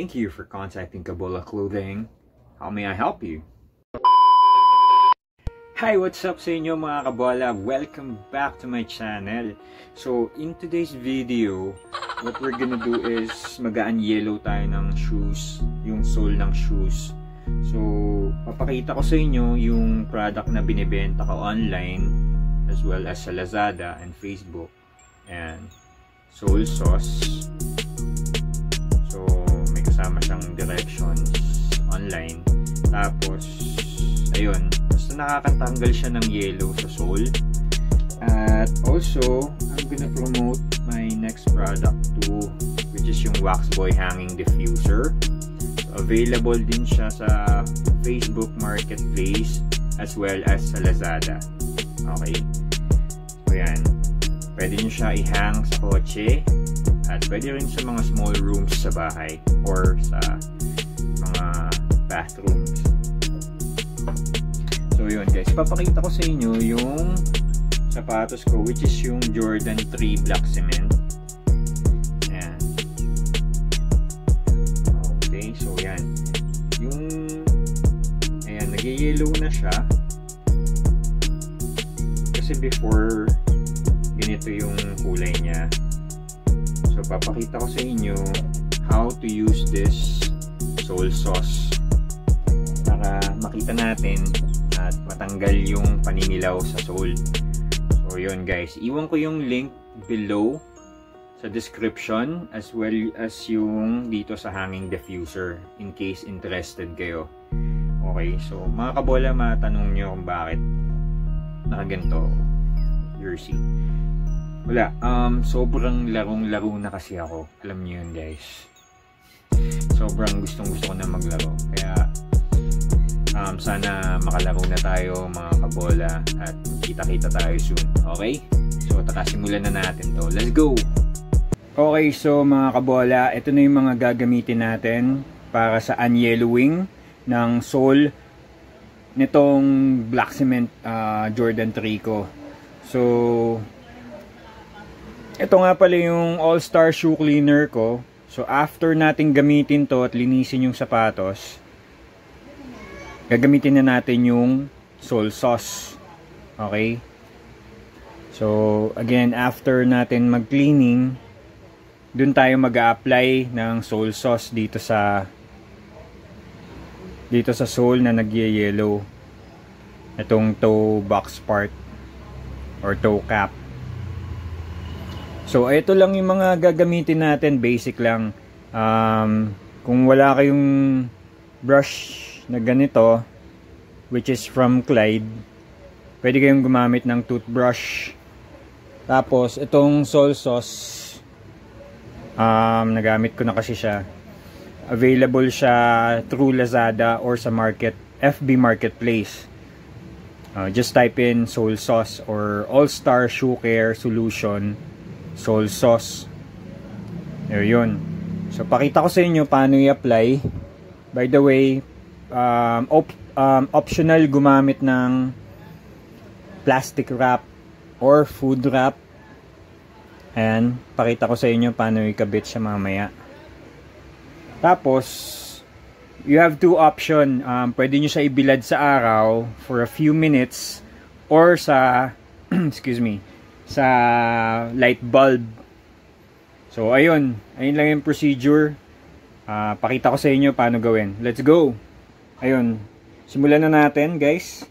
Thank you for contacting Kabola Clothing. How may I help you? Hi, what's up sa inyo mga Kabola? Welcome back to my channel. So, in today's video, what we're gonna do is mag-a-unyellow tayo ng shoes, yung sole ng shoes. So, papakita ko sa inyo yung product na binibenta ko online as well as sa Lazada and Facebook. And Sole Sauce. So, may kasama siyang directions online. Tapos, ayun. Nakakatanggal siya ng yellow sa sole. At also, I'm gonna promote my next product too, which is yung Waxboy Hanging Diffuser. So, available din siya sa Facebook Marketplace as well as sa Lazada. Okay. So, yan. Pwede nyo siya i-hang sa kotse at pwede rin sa mga small rooms sa bahay or sa mga bathrooms. So yun guys, ipapakita ko sa inyo yung sapatos ko, which is yung Jordan 3 Black Cement. Ayan. Okay, so yan. Yung, ayan, nag-yellow na siya. Kasi before, ganito yung kulay niya. So papakita ko sa inyo how to use this Sole Sauce para makita natin at matanggal yung paninilaw sa sole. So yun guys, iwan ko yung link below sa description as well as yung dito sa hanging diffuser in case interested kayo. Okay, so mga kabola, matanong nyo kung bakit nakaganto jersey. Wala, sobrang larong-laro na kasi ako. Alam nyo yun guys, sobrang gustong-gusto ko na maglaro, kaya sana makalaro na tayo mga kabola at kita-kita tayo soon. Okay? So simulan na natin to. Let's go! Okay, so mga kabola, ito na yung mga gagamitin natin para sa unyellowing ng sole nitong Black Cement Jordan 3 ko. So ito nga pala yung All Star shoe cleaner ko. So after natin gamitin to at linisin yung sapatos, gagamitin na natin yung Sole Sauce. Okay? So, again, after natin mag-cleaning, dun tayo mag-a-apply ng Sole Sauce dito sa sole na nag-yellow. Itong toe box part or toe cap. So, ito lang yung mga gagamitin natin. Basic lang. Kung wala kayong brush na ganito, which is from Clyde, pwede kayong gumamit ng toothbrush. Tapos itong Sole Sauce, nagamit ko na kasi siya. Available siya through Lazada or sa FB Marketplace. Just type in Sole Sauce or All Star shoe care solution Sole Sauce. Ayun. So pakita ko sa inyo paano i-apply. By the way, optional gumamit ng plastic wrap or food wrap. Ayan, pakita ko sa inyo paano ikabit siya mamaya. Tapos you have two option. Pwede nyo siya ibilad sa araw for a few minutes or sa excuse me, sa light bulb. So ayun lang yung procedure. Pakita ko sa inyo paano gawin. Let's go! Ayun, simulan na natin guys.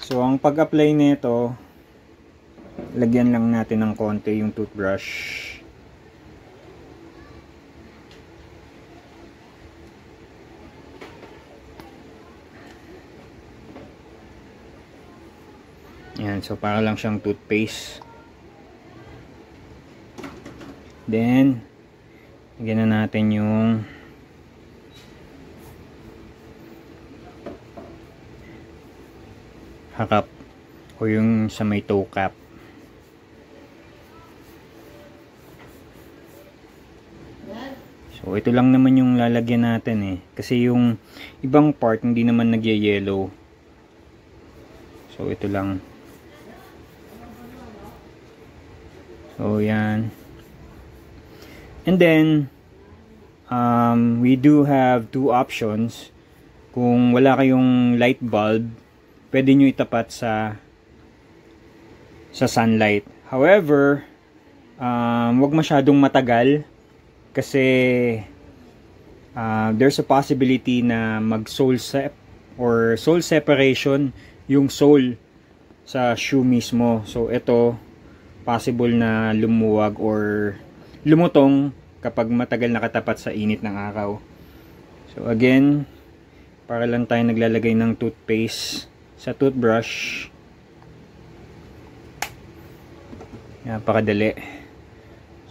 So ang pag-apply nito, lagyan lang natin ng konti yung toothbrush. Ayan, so para lang siyang toothpaste. Then, lagyan na natin yung hakap o yung sa may toe cap. So ito lang naman yung lalagyan natin eh, kasi yung ibang part hindi naman nagye-yellow. So ito lang. So yan. And then we do have two options. Kung wala kayong light bulb, pwede nyo itapat sa sunlight. However, wag masyadong matagal kasi there's a possibility na mag sole sep or sole separation yung sole sa shoe mismo. So ito, possible na lumuwag or lumutong kapag matagal nakatapat sa init ng araw. So again, para lang tayo naglalagay ng toothpaste sa toothbrush. Napakadali.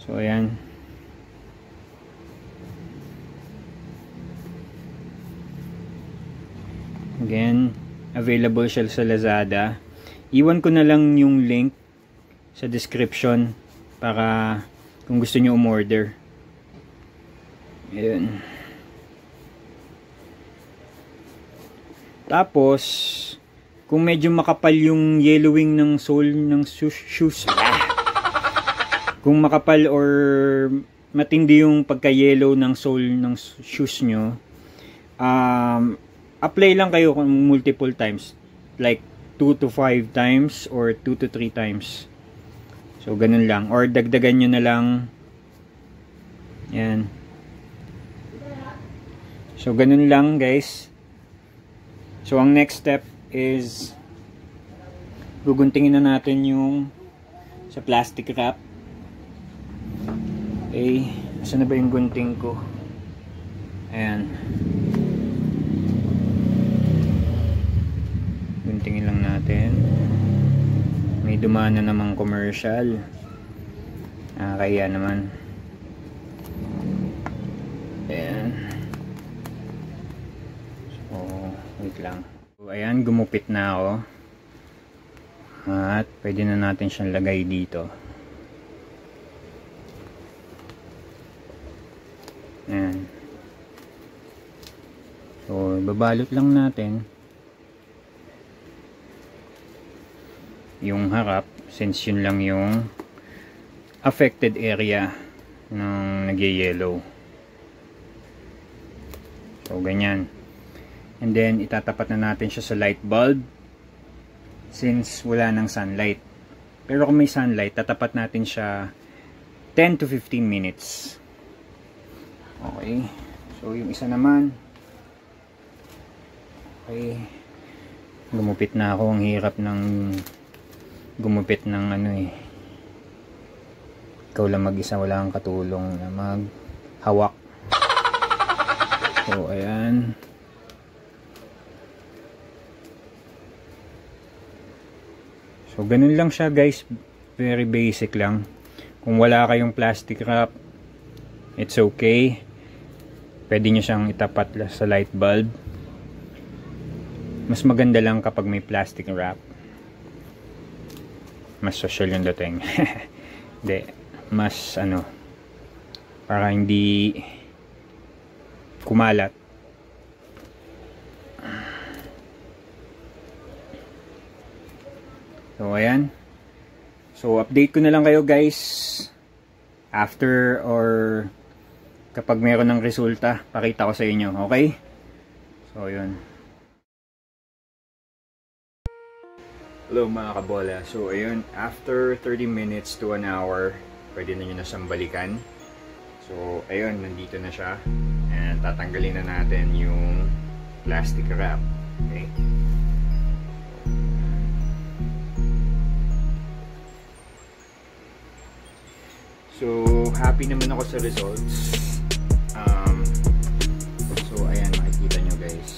So ayan. Again, available siya sa Lazada. Iwan ko na lang yung link sa description para kung gusto nyo umorder. Ayan. Tapos, kung medyo makapal yung yellowing ng sole ng shoes, kung makapal or matindi yung pagka-yellow ng sole ng shoes nyo, apply lang kayo multiple times. Like, 2 to 5 times or 2 to 3 times. So, ganun lang. Or, dagdagan nyo na lang. Yan. So, ganun lang, guys. So, ang next step is guguntingin na natin yung sa plastic wrap. Okay. Saan na ba yung gunting ko? Ayan. Guntingin lang natin. May dumaan na namang commercial. Kaya naman. Ayan. Wait lang. So, ayan, gumupit na ako. At pwede na natin siyang lagay dito. Ayan. So, babalot lang natin yung harap since yun lang yung affected area ng nagye-yellow. So, ganyan. And then, itatapat na natin siya sa light bulb since wala ng sunlight. Pero kung may sunlight, tatapat natin siya 10 to 15 minutes. Okay. So, yung isa naman. Okay. Gumupit na ako. Ang hirap ng gumupit ng ano eh. Ikaw lang mag-isa. Wala kang katulong na maghawak. So, ayan. So, ganun lang siya, guys. Very basic lang. Kung wala kayong plastic wrap, it's okay. Pwede nyo siyang itapat sa light bulb. Mas maganda lang kapag may plastic wrap. Mas social yung dating. Hindi. Mas, ano, para hindi kumalat. So, ayan. So, update ko na lang kayo, guys. After or kapag meron ng resulta, pakita ko sa inyo. Okay? So, yun. Hello, mga kabola. So, ayun. After 30 minutes to an hour, pwede na nyo na siyang balikan. So, ayun. Nandito na siya. And tatanggalin na natin yung plastic wrap. Okay? So, happy naman ako sa results. So, ayan, makikita nyo, guys.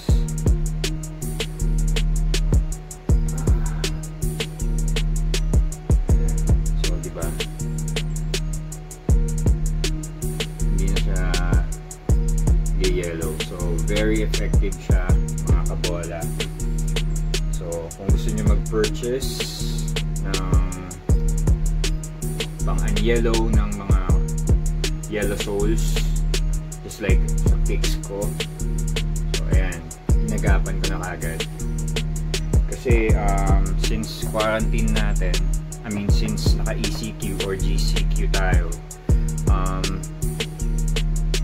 So, diba? Hindi na siya yellow. So, very effective siya, mga kabola. So, kung gusto nyo mag-purchase ng pang-un-yellow ng mga yellow soles just like sa pics ko. So ayan, inagapan ko na kagad kasi since quarantine natin, I mean since naka ECQ or GCQ tayo,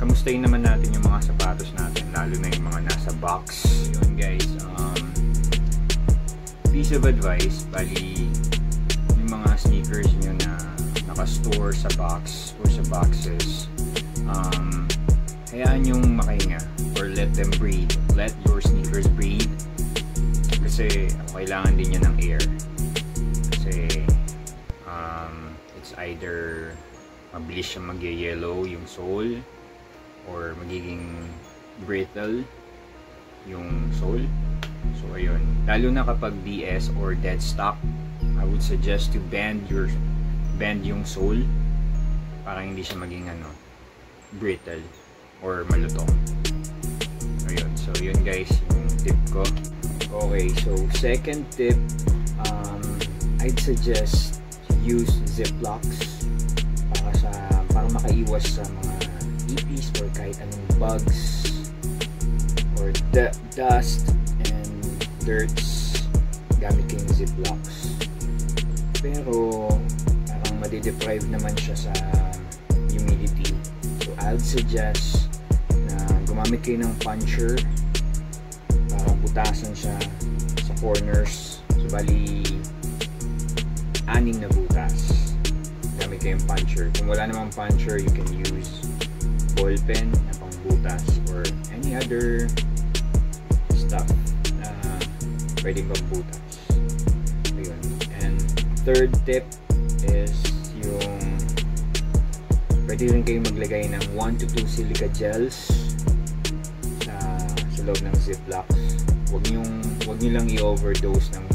kamustahin naman natin yung mga sapatos natin, lalo na yung mga nasa box. Yun guys, piece of advice, bali yung mga sneakers nyo na naka-store sa box or sa boxes, hayaan yung makahinga or let them breathe. Let your sneakers breathe kasi kailangan din yan ng air kasi it's either mabilis siyang mag-yellow yung sole or magiging brittle yung sole. So ayun, lalo na kapag DS or dead stock, I would suggest to bend yung sole para hindi siya maging brittle or malutong. Ayun, so yun guys yung tip ko. Okay, so second tip, I'd suggest use Ziplocs para makaiwas sa mga ipis or kahit anong bugs or dust and dirts gamit kayong Ziplocs. Pero parang madideprive naman siya sa humidity, so I'd suggest na gumamit kayo ng puncher para butasan siya sa corners. So bali 6 na butas gamit kayong puncher. Kung wala namang puncher, you can use ball pen na pangbutas or any other stuff na pwedeng pangbutas. Ayun. And third tip is yung pwede rin kayong maglagay ng 1 to 2 silica gels sa loob ng Ziplocs. Huwag nyo lang i-overdose ng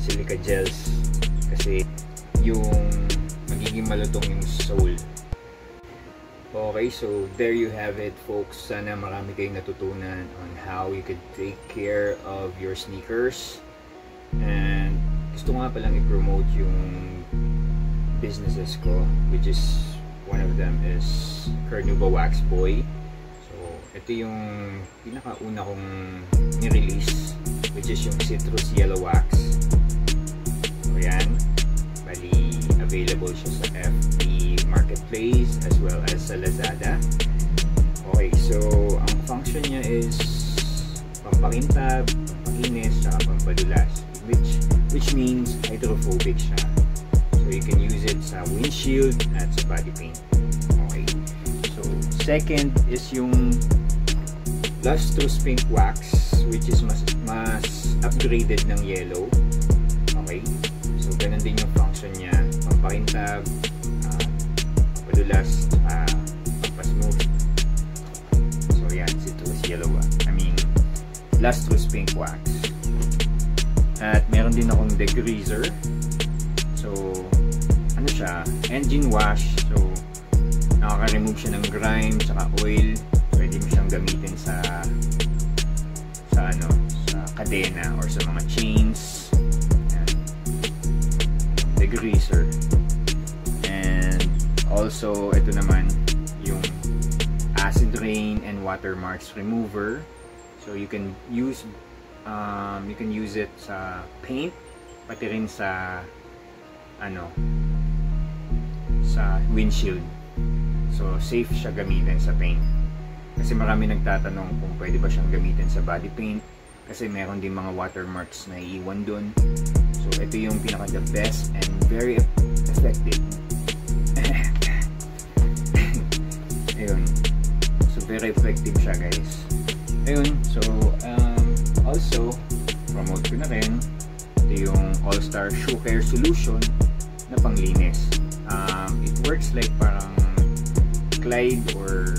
silica gels kasi yung magiging malutong yung sole. Okay, so there you have it folks. Sana marami kayong natutunan on how you could take care of your sneakers. And gusto nga palang i-promote yung businesses ko, which is one of them is Carnauba Waxboy. So ito yung pinakauna kong ni-release, which is yung citrus yellow wax. So yan, bali available siya sa FB Marketplace as well as sa Lazada. Okay, so ang function niya is pampakintab, pampakinis, saka pampadulas, which means hydrophobic siya. So you can use it sa windshield at sa body paint. Okay, so second is yung lustrous pink wax, which is mas upgraded ng yellow. Okay, so ganun din yung function niya. Pampakintab, pampadulas, pampasmooth. So yan, citrus yellow wax, lustrous pink wax. At meron din akong degreaser. So ano siya, engine wash, so nakaka-remove siya ng grime tsaka oil. Pwede mo siyang gamitin sa kadena or sa mga chains. Yan, degreaser. Also, ito naman yung acid rain and watermarks remover. So you can use it sa paint, pati rin sa windshield. So safe siya gamitin sa paint. Kasi marami nagtatanong kung pwede ba siyang gamitin sa body paint kasi meron din mga watermarks na iiwan doon. So ito yung pinaka the best and very effective. Ayun. So very effective siya guys. Ayun. So also promote ko na rin ito yung All Star shoe care solution na panglinis. It works like parang Clyde or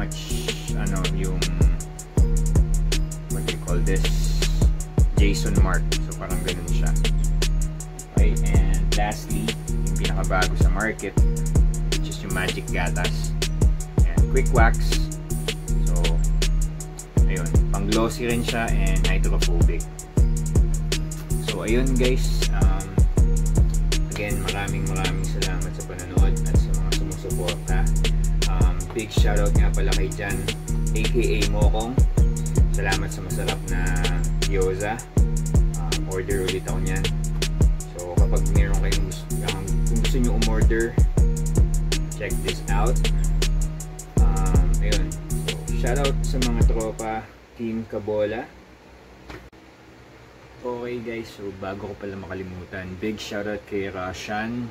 much yung what do you call this, Jason Mark. So parang ganun siya. Okay, and lastly yung pinakabago sa market, magic gatas and quick wax. So ayun, pang glossy rin siya and hydrophobic. So ayun guys, again maraming salamat sa panonood at sa mga sumusuporta. Big shoutout nga pala kay Jan aka Mokong. Salamat sa masarap na gyoza. Order ulit ako niyan. So kapag meron kayong gusto nyo umorder, check this out. Ayun. Shoutout sa mga tropa, Team Kabola. Okay guys, so bago ko pala makalimutan, big shoutout kay Rashan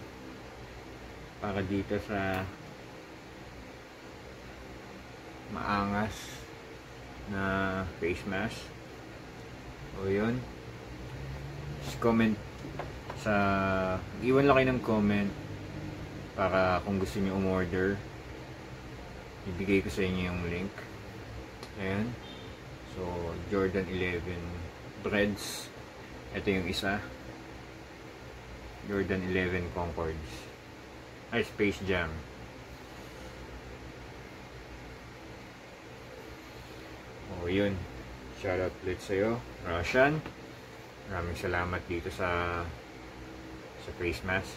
para dito sa maangas na face mask. O yun. Just comment sa, iwan lang kayo ng comment para kung gusto niyo umorder, ibigay ko sa inyo yung link. Ayan. So Jordan 11 Breds. Ito yung isa. Jordan 11 Concords. Ay, Space Jam. O yun. Shoutout ulit sa'yo, Russian. Maraming salamat dito sa face mask.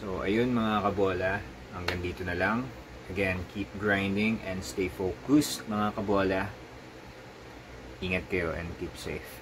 So ayun mga kabola, hanggang dito na lang. Again, keep grinding and stay focused mga kabola. Ingat kayo and keep safe.